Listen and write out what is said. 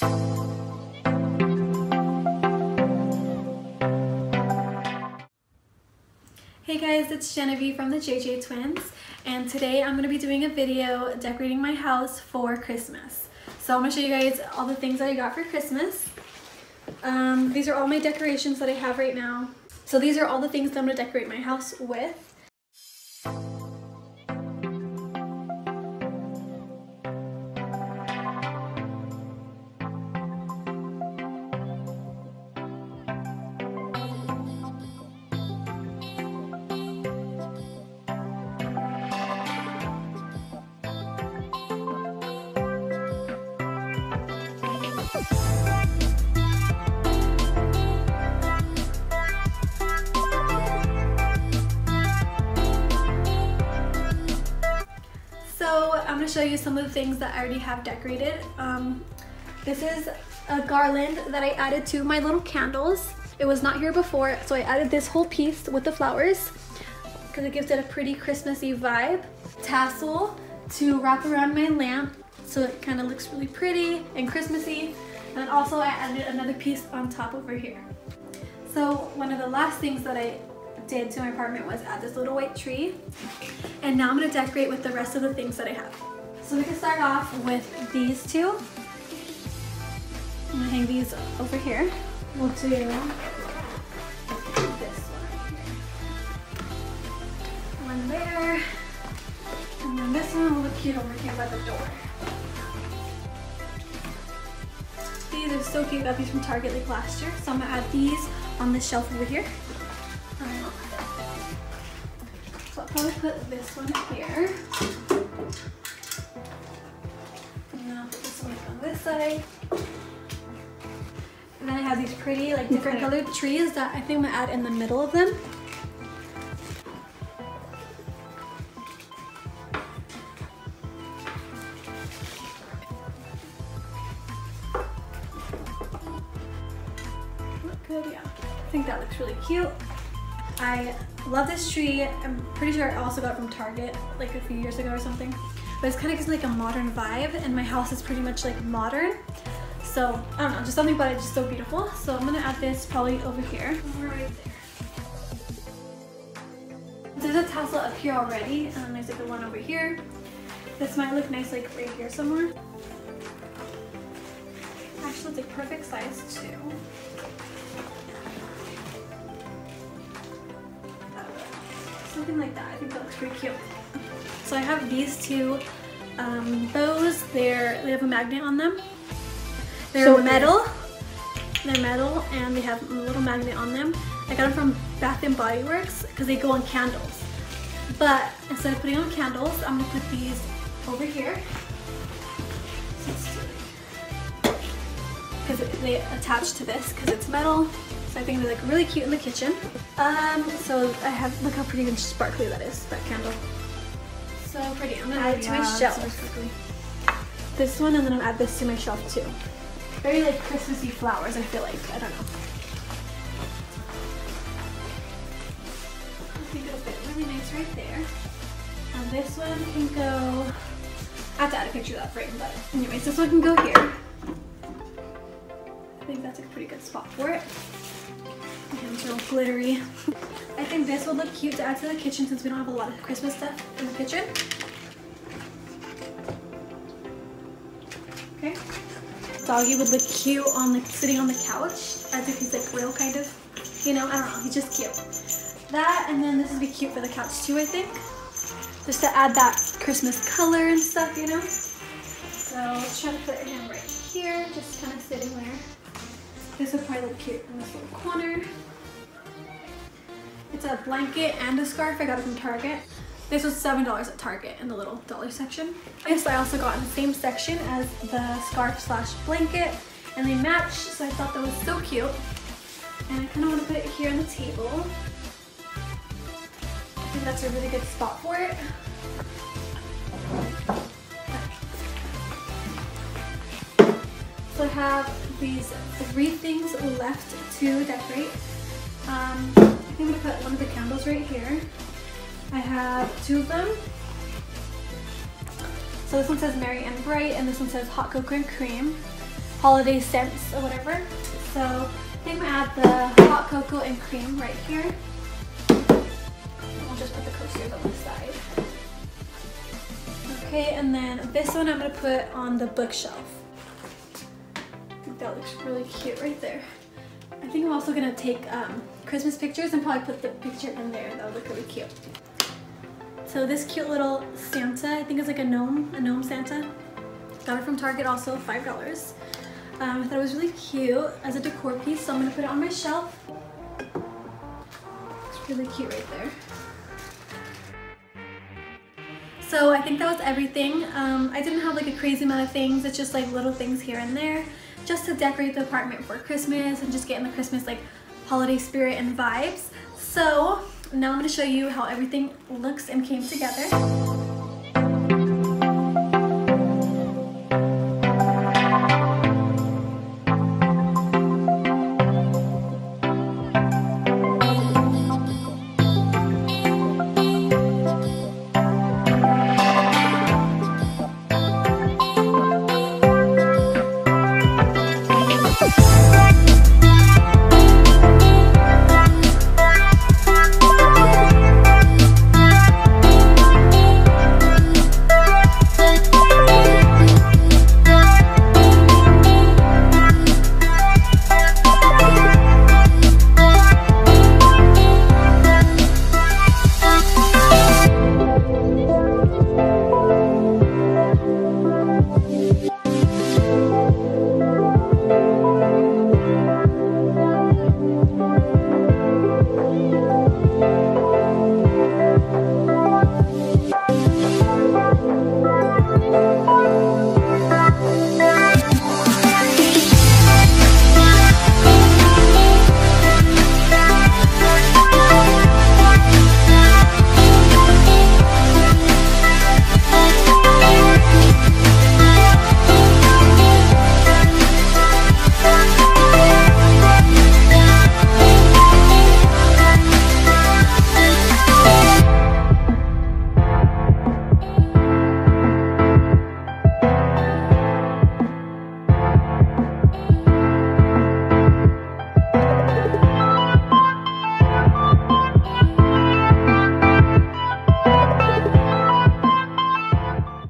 Hey guys, it's Genevieve from the JJ Twins, and today I'm going to be doing a video decorating my house for Christmas. So I'm going to show you guys all the things that I got for Christmas. These are all my decorations that I have right now. So these are all the things that I'm going to decorate my house with. Show you some of the things that I already have decorated. This is a garland that I added to my little candles. It was not here before, so I added this whole piece with the flowers because it gives it a pretty Christmassy vibe. Tassel to wrap around my lamp so it kind of looks really pretty and Christmassy. And then also I added another piece on top over here. So one of the last things that I did to my apartment was add this little white tree. And now I'm going to decorate with the rest of the things that I have. So we can start off with these two. I'm gonna hang these over here. We'll do this one there, and then this one will look cute over here by the door. These are so cute. I got these from Target like last year, so I'm gonna add these on the shelf over here. So I'll probably put this one here. Side. And then I have these pretty like different colored trees that I think I'm gonna add in the middle of them. Look good, yeah. I think that looks really cute. I love this tree. I'm pretty sure I also got it from Target like a few years ago or something. But it's kind of gives like a modern vibe, and my house is pretty much like modern. So I don't know, just something about it, just so beautiful. So I'm gonna add this probably over here. Right there. There's a tassel up here already, and then there's like the one over here. This might look nice like right here somewhere. Actually, it's a perfect size too. Something like that, I think that looks pretty cute. So I have these two bows. They have a magnet on them. They're metal and they have a little magnet on them. I got them from Bath & Body Works because they go on candles. But instead of putting on candles, I'm going to put these over here. Because they attach to this because it's metal. So I think they look really cute in the kitchen. Look how pretty and sparkly that is, that candle. So pretty. I'm gonna add it to my shelf. This one, and then I'll add this to my shelf too. Very like Christmassy flowers, I feel like. I don't know. I think it'll fit really nice right there. And this one can go. I have to add a picture of that frame, but anyways, this one can go here. I think that's a pretty good spot for it. And it's real glittery. I think this will look cute to add to the kitchen since we don't have a lot of Christmas stuff in the kitchen. Okay. Doggy would look cute on like sitting on the couch as if he's like real kind of, you know, I don't know, he's just cute. That, and then this would be cute for the couch too, I think. Just to add that Christmas color and stuff, you know. So let's try to put him right here, just kind of sitting there. This would probably look cute in this little corner. It's a blanket and a scarf. I got it from Target. This was $7 at Target in the little dollar section. This I also got in the same section as the scarf/blanket, and they match, so I thought that was so cute. And I kind of want to put it here on the table. I think that's a really good spot for it. So I have these three things left to decorate. I think I'm gonna put one of the candles right here. I have two of them. So this one says Merry and Bright, and this one says Hot Cocoa and Cream. holiday scents or whatever. So I think I'm gonna add the hot cocoa and cream right here. I'll just put the coasters on the side. Okay, and then this one I'm gonna put on the bookshelf. I think that looks really cute right there. I think I'm also gonna take Christmas pictures and probably put the picture in there. That would look really cute. So this cute little Santa, I think it's like a gnome Santa. Got it from Target, also $5. I thought it was really cute as a decor piece, so I'm gonna put it on my shelf. It's really cute right there. So I think that was everything. I didn't have like a crazy amount of things. It's just like little things here and there, just to decorate the apartment for Christmas and just get in the Christmas like holiday spirit and vibes. So now I'm gonna show you how everything looks and came together.